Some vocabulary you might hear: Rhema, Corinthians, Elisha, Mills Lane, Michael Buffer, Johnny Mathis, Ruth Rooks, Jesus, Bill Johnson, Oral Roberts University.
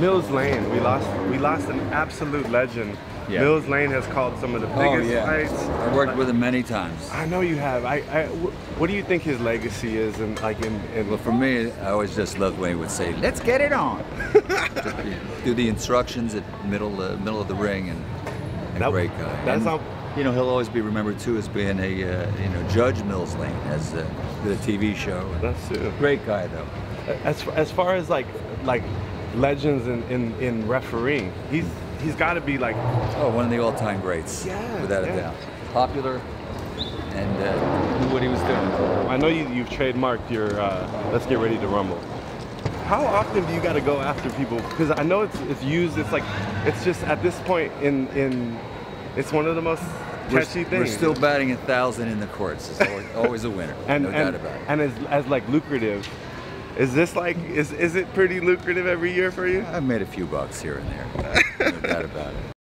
Mills Lane, we lost an absolute legend. Yeah. Mills Lane has called some of the biggest fights. I've worked with him many times. I know you have. What do you think his legacy is? And like well, for me, I always just loved when he would say, "Let's get it on." Just, you know, do the instructions at middle of the ring, and a great guy. That's how. You know, he'll always be remembered too as being a you know, Judge Mills Lane, as the TV show. That's true. Great guy though. As far as like legends in refereeing, he's got to be like one of the all-time greats, without a doubt. Popular, and knew what he was doing. I know you've trademarked your "Let's Get Ready to Rumble." How often do you got to go after people? Because I know it's used. It's like it's just at this point in. It's one of the most catchy things. We're still batting 1,000 in the courts. It's always a winner, no doubt about it. And as like lucrative, is this like, is it pretty lucrative every year for you? I've made a few bucks here and there, no doubt about it.